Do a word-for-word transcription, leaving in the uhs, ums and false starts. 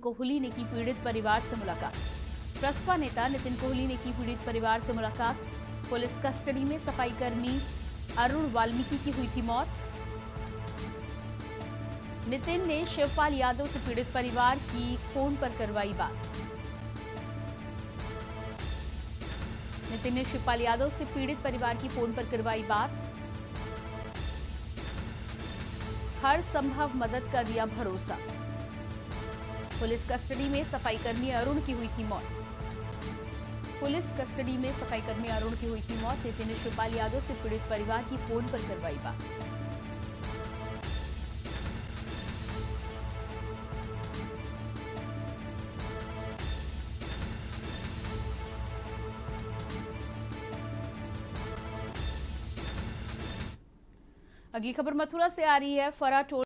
कोहली ने की पीड़ित परिवार से मुलाकात। प्रसपा नेता नितिन कोहली ने की पीड़ित परिवार से मुलाकात। पुलिस कस्टडी में सफाई कर्मी अरुण वाल्मीकि की हुई थी मौत। नितिन ने शिवपाल यादव से पीड़ित परिवार की फोन पर करवाई बात। नितिन ने शिवपाल यादव से पीड़ित परिवार की फोन पर करवाई बात। हर संभव मदद का दिया भरोसा। पुलिस कस्टडी में सफाईकर्मी अरुण की हुई थी मौत। पुलिस कस्टडी में सफाईकर्मी अरुण की हुई थी मौत। नितिन ने शिवपाल यादव से पीड़ित परिवार की फोन पर करवाई बात। अगली खबर मथुरा से आ रही है। फराटोल